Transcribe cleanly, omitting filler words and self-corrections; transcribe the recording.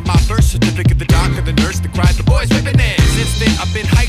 on my birth certificate, the doctor, the nurse, the cried, the boys whipping it. Since then I've been hyped